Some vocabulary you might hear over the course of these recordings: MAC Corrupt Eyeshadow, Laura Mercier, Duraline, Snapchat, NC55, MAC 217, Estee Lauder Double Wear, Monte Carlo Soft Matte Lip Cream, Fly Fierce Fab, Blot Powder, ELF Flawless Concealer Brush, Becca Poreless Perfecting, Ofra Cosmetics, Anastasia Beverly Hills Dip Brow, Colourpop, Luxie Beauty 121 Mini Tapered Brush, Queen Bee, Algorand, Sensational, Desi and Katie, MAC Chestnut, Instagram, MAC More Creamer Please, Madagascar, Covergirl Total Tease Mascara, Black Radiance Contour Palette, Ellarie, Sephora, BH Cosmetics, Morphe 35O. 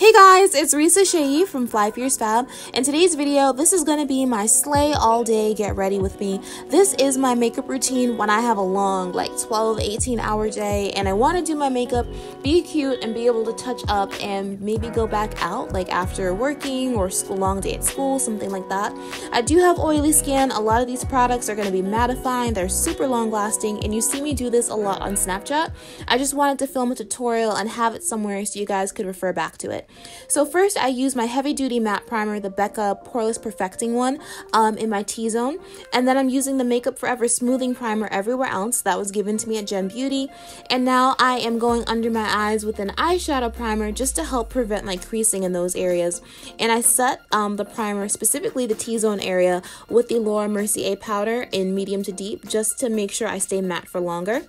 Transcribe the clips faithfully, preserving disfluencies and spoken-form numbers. Hey guys, it's Resa Seyi from Fly Fierce Fab. In today's video, this is gonna be my slay all day get ready with me. This is my makeup routine when I have a long, like twelve, eighteen hour day and I wanna do my makeup, be cute and be able to touch up and maybe go back out like after working or a long day at school, something like that. I do have oily skin. A lot of these products are gonna be mattifying, they're super long lasting and you see me do this a lot on Snapchat. I just wanted to film a tutorial and have it somewhere so you guys could refer back to it. So first I use my heavy duty matte primer, the Becca Poreless Perfecting one, um, in my T-zone, and then I'm using the Makeup Forever Smoothing Primer Everywhere Else that was given to me at Gen Beauty, and now I am going under my eyes with an eyeshadow primer just to help prevent like creasing in those areas. And I set um, the primer, specifically the T-zone area, with the Laura Mercier powder in medium to deep just to make sure I stay matte for longer.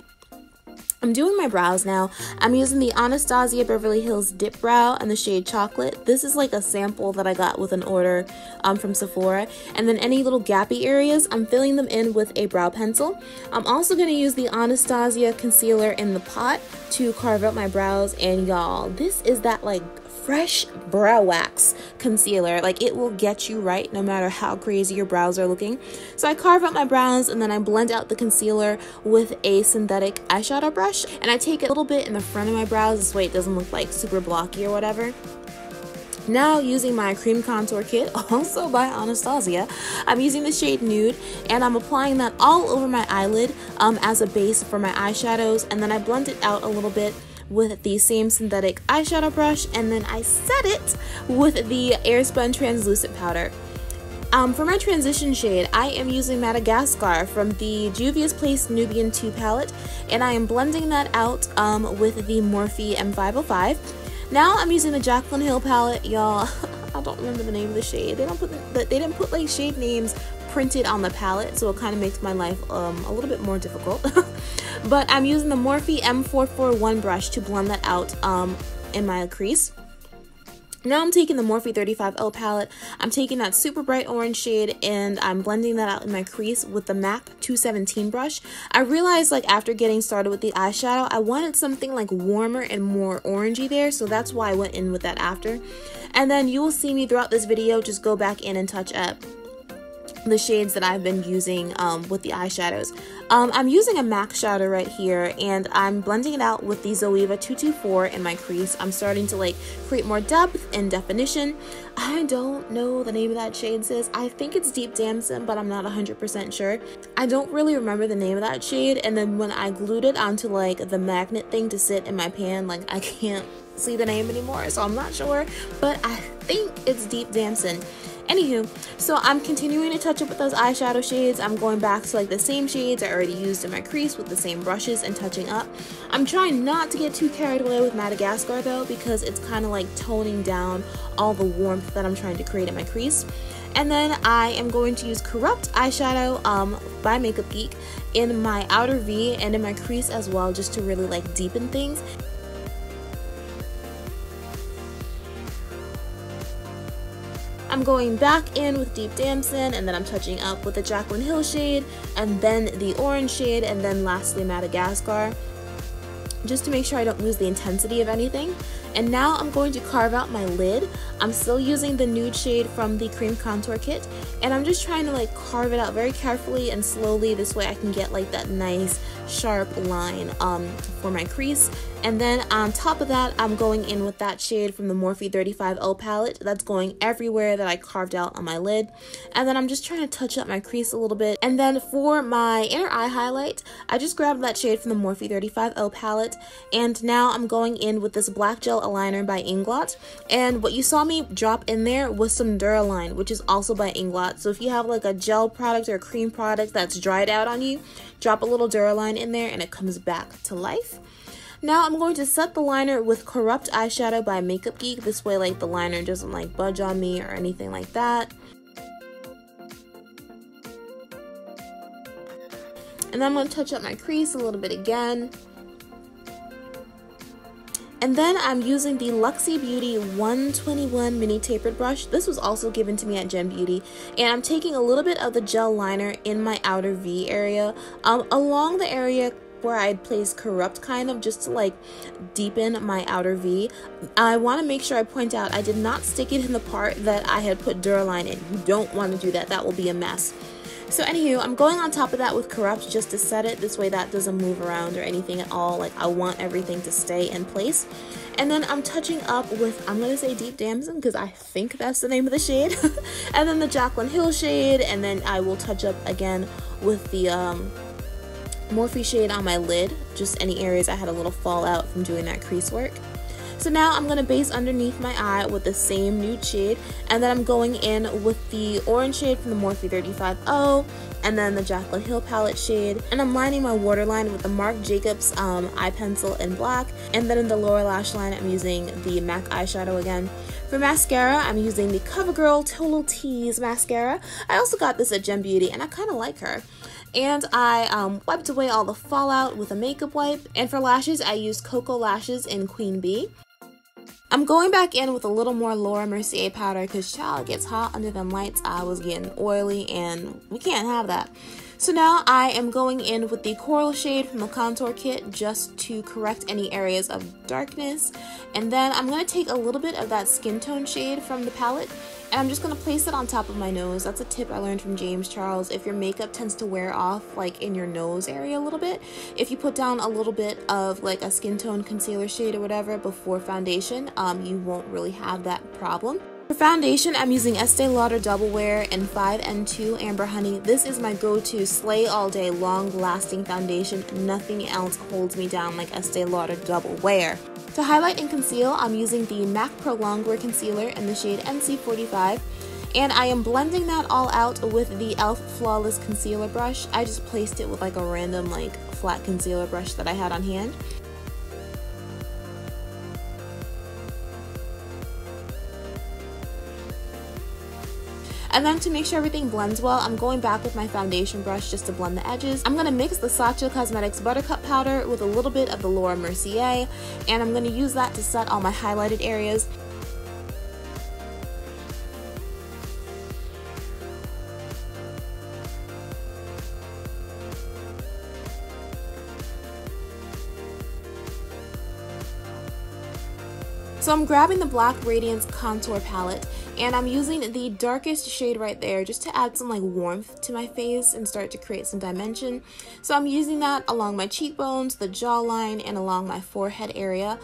I'm doing my brows now. I'm using the Anastasia Beverly Hills Dip Brow and the shade Chocolate. This is like a sample that I got with an order um, from Sephora. And then any little gappy areas, I'm filling them in with a brow pencil. I'm also going to use the Anastasia Concealer in the Pot to carve out my brows. And y'all, this is that like fresh brow wax concealer. Like, it will get you right no matter how crazy your brows are looking. So I carve out my brows and then I blend out the concealer with a synthetic eyeshadow brush, and I take a little bit in the front of my brows this way it doesn't look like super blocky or whatever. Now, using my cream contour kit, also by Anastasia, I'm using the shade Nude and I'm applying that all over my eyelid um, as a base for my eyeshadows, and then I blend it out a little bit with the same synthetic eyeshadow brush, and then I set it with the Airspun translucent powder. Um, for my transition shade, I am using Madagascar from the Juvia's Place Nubian two palette, and I am blending that out um, with the Morphe M five oh five. Now I'm using the Jaclyn Hill palette, y'all. I don't remember the name of the shade. They don't put the, they didn't put like shade names printed on the palette, so it kind of makes my life um, a little bit more difficult. But I'm using the Morphe M four forty-one brush to blend that out um, in my crease. Now I'm taking the Morphe thirty-five L palette, I'm taking that super bright orange shade and I'm blending that out in my crease with the MAC two seventeen brush. I realized like after getting started with the eyeshadow, I wanted something like warmer and more orangey there, so that's why I went in with that after. And then you will see me throughout this video just go back in and touch up the shades that I've been using um, with the eyeshadows. Um, I'm using a MAC shadow right here and I'm blending it out with the Zoeva two twenty-four in my crease. I'm starting to like create more depth and definition. I don't know the name of that shade, sis. I think it's Deep Damson, but I'm not one hundred percent sure. I don't really remember the name of that shade, and then when I glued it onto like the magnet thing to sit in my pan, like I can't see the name anymore, so I'm not sure, but I think it's Deep Damson. Anywho, so I'm continuing to touch up with those eyeshadow shades. I'm going back to like the same shades I already used in my crease with the same brushes and touching up. I'm trying not to get too carried away with Madagascar though, because it's kind of like toning down all the warmth that I'm trying to create in my crease. And then I am going to use Corrupt Eyeshadow um, by Makeup Geek in my outer V and in my crease as well, just to really like deepen things. I'm going back in with Deep Damson and then I'm touching up with the Jaclyn Hill shade and then the orange shade and then lastly Madagascar, just to make sure I don't lose the intensity of anything. And now I'm going to carve out my lid. I'm still using the nude shade from the cream contour kit and I'm just trying to like carve it out very carefully and slowly, this way I can get like that nice sharp line um, for my crease. And then on top of that, I'm going in with that shade from the Morphe thirty-five O palette that's going everywhere that I carved out on my lid. And then I'm just trying to touch up my crease a little bit. And then for my inner eye highlight, I just grabbed that shade from the Morphe thirty-five O palette. And now I'm going in with this black gel aligner by Inglot. And what you saw me drop in there was some Duraline, which is also by Inglot. So if you have like a gel product or a cream product that's dried out on you, drop a little Duraline in there and it comes back to life. Now I'm going to set the liner with Corrupt Eyeshadow by Makeup Geek. This way like the liner doesn't like budge on me or anything like that. And then I'm going to touch up my crease a little bit again. And then I'm using the Luxie Beauty one twenty-one Mini Tapered Brush. This was also given to me at Gen Beauty. And I'm taking a little bit of the gel liner in my outer V area um, along the area where I'd place Corrupt kind of just to like deepen my outer V. I want to make sure I point out I did not stick it in the part that I had put Duraline in. You don't want to do that. That will be a mess. So anywho, I'm going on top of that with Corrupt just to set it. This way that doesn't move around or anything at all. Like, I want everything to stay in place. And then I'm touching up with, I'm going to say Deep Damson because I think that's the name of the shade. And then the Jaclyn Hill shade. And then I will touch up again with the um, Morphe shade on my lid. Just any areas I had a little fallout from doing that crease work. So now I'm going to base underneath my eye with the same nude shade, and then I'm going in with the orange shade from the Morphe thirty-five O and then the Jaclyn Hill palette shade, and I'm lining my waterline with the Marc Jacobs um, eye pencil in black, and then in the lower lash line I'm using the MAC eyeshadow again. For mascara, I'm using the Covergirl Total Tease Mascara. I also got this at Gen Beauty and I kind of like her. And I um, wiped away all the fallout with a makeup wipe, and for lashes I used Cocoa Lashes in Queen Bee. I'm going back in with a little more Laura Mercier powder because, child, it gets hot under them lights. I was getting oily and we can't have that. So now I am going in with the Coral shade from the Contour Kit just to correct any areas of darkness. And then I'm going to take a little bit of that Skin Tone shade from the palette and I'm just going to place it on top of my nose. That's a tip I learned from James Charles. If your makeup tends to wear off like in your nose area a little bit, if you put down a little bit of like a Skin Tone concealer shade or whatever before foundation, um, you won't really have that problem. For foundation, I'm using Estee Lauder Double Wear in five N two Amber Honey. This is my go-to slay all day long lasting foundation. Nothing else holds me down like Estee Lauder Double Wear. To highlight and conceal, I'm using the MAC Pro Longwear Concealer in the shade N C forty-five, and I am blending that all out with the e l f. Flawless Concealer Brush. I just placed it with like a random like flat concealer brush that I had on hand. And then to make sure everything blends well, I'm going back with my foundation brush just to blend the edges. I'm going to mix the Saatchi Cosmetics Buttercup Powder with a little bit of the Laura Mercier, and I'm going to use that to set all my highlighted areas. So I'm grabbing the Black Radiance Contour Palette and I'm using the darkest shade right there just to add some like warmth to my face and start to create some dimension. So I'm using that along my cheekbones, the jawline, and along my forehead area.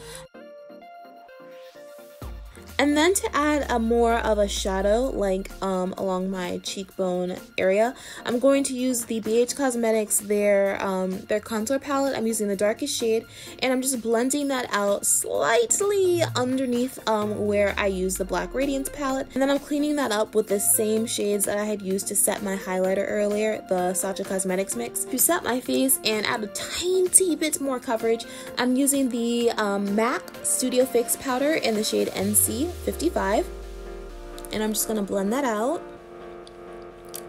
And then to add a more of a shadow, like um, along my cheekbone area, I'm going to use the B H Cosmetics, their, um, their contour palette. I'm using the darkest shade, and I'm just blending that out slightly underneath um, where I use the Black Radiance palette. And then I'm cleaning that up with the same shades that I had used to set my highlighter earlier, the Saatchi Cosmetics mix. To set my face and add a tiny bit more coverage, I'm using the um, MAC Studio Fix Powder in the shade N C fifty-five, and I'm just going to blend that out.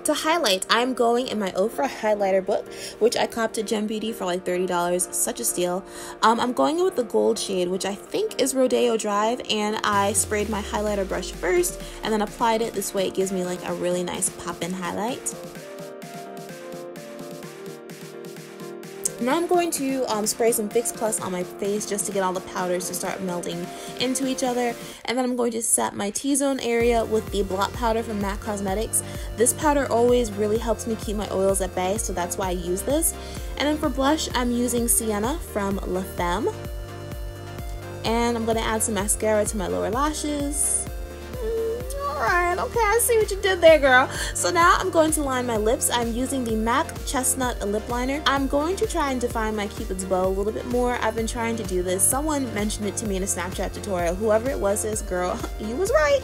To highlight, I'm going in my Ofra highlighter book, which I copped at Gen Beauty for like thirty dollars, such a steal. Um, I'm going in with the gold shade, which I think is Rodeo Drive, and I sprayed my highlighter brush first and then applied it. This way it gives me like a really nice pop-in highlight. Now I'm going to um, spray some Fix Plus on my face just to get all the powders to start melting into each other. And then I'm going to set my T-zone area with the Blot Powder from MAC Cosmetics. This powder always really helps me keep my oils at bay, so that's why I use this. And then for blush, I'm using Sienna from La Femme. And I'm going to add some mascara to my lower lashes. Alright, okay, I see what you did there, girl. So now I'm going to line my lips. I'm using the MAC Chestnut Lip Liner. I'm going to try and define my Cupid's bow a little bit more. I've been trying to do this. Someone mentioned it to me in a Snapchat tutorial. Whoever it was says, girl, you was right.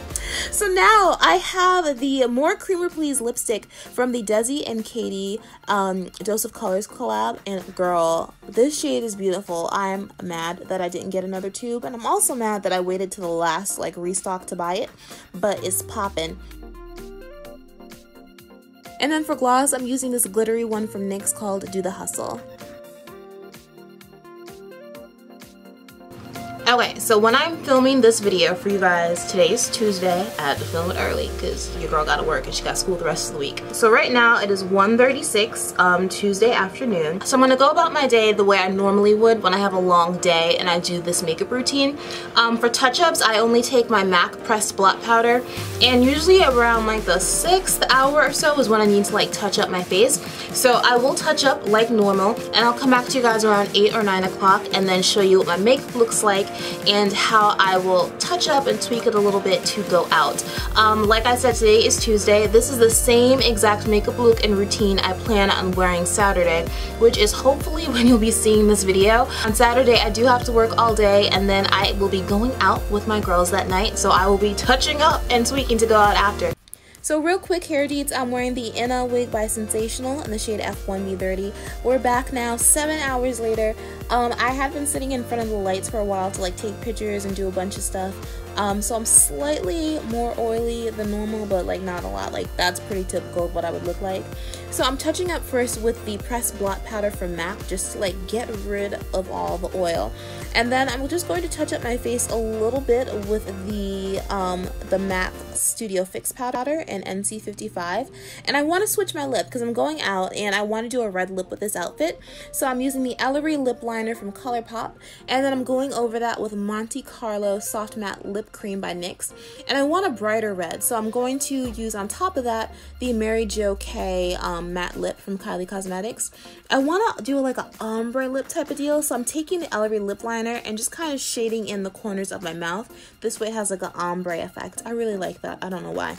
So now I have the More Creamer Please lipstick from the Desi and Katie um, Dose of Colors collab. And girl, this shade is beautiful. I'm mad that I didn't get another tube. And I'm also mad that I waited to the last like restock to buy it. But it's poppin'. And then for gloss, I'm using this glittery one from NYX called Do the Hustle. I Okay, so when I'm filming this video for you guys, today is Tuesday. I had to film it early because your girl got to work and she got school the rest of the week. So right now it is one thirty-six um, Tuesday afternoon. So I'm going to go about my day the way I normally would when I have a long day and I do this makeup routine. Um, for touch-ups, I only take my MAC pressed blot powder, and usually around like the sixth hour or so is when I need to like touch up my face. So I will touch up like normal, and I'll come back to you guys around eight or nine o'clock and then show you what my makeup looks like and how I will touch up and tweak it a little bit to go out. Um, like I said, today is Tuesday. This is the same exact makeup look and routine I plan on wearing Saturday, which is hopefully when you'll be seeing this video. On Saturday, I do have to work all day, and then I will be going out with my girls that night, so I will be touching up and tweaking to go out after. So real quick hair deets, I'm wearing the Inna wig by Sensational in the shade F one B thirty. We're back now, seven hours later. Um, I have been sitting in front of the lights for a while to like take pictures and do a bunch of stuff. Um, so I'm slightly more oily than normal, but like not a lot. Like that's pretty typical of what I would look like. So I'm touching up first with the pressed blot powder from MAC just to like get rid of all the oil. And then I'm just going to touch up my face a little bit with the um, the MAC Studio Fix Powder and N C fifty-five. And I want to switch my lip because I'm going out and I want to do a red lip with this outfit. So I'm using the Ellarie lip liner from ColourPop. And then I'm going over that with Monte Carlo Soft Matte Lip Cream by NYX. And I want a brighter red. So I'm going to use on top of that the Mary Jo Kay um, Matte Lip from Kylie Cosmetics. I want to do like an ombre lip type of deal. So I'm taking the Ellarie lip liner and just kind of shading in the corners of my mouth. This way it has like an ombre effect. I really like that. I don't know why.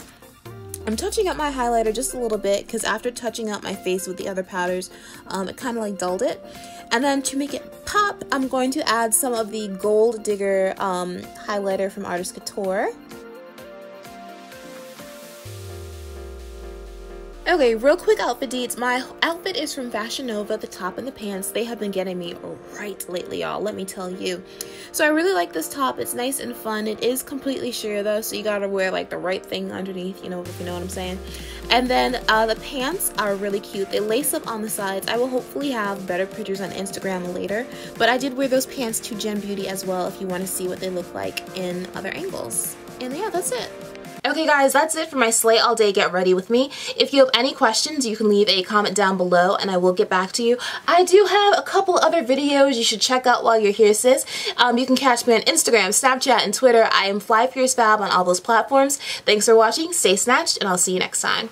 I'm touching up my highlighter just a little bit because after touching up my face with the other powders, um, it kind of like dulled it. And then to make it pop, I'm going to add some of the Gold Digger um, highlighter from Artist Couture. Okay, real quick outfit deets. My outfit is from Fashion Nova, the top and the pants. They have been getting me right lately, y'all, let me tell you. So I really like this top. It's nice and fun. It is completely sheer though, so you gotta wear like the right thing underneath, you know, if you know what I'm saying. And then uh, the pants are really cute. They lace up on the sides. I will hopefully have better pictures on Instagram later, but I did wear those pants to Gen Beauty as well if you wanna see what they look like in other angles. And yeah, that's it. Okay guys, that's it for my Slay All Day Get Ready With Me. If you have any questions, you can leave a comment down below and I will get back to you. I do have a couple other videos you should check out while you're here, sis. Um, you can catch me on Instagram, Snapchat, and Twitter. I am Fly Fierce Fab on all those platforms. Thanks for watching, stay snatched, and I'll see you next time.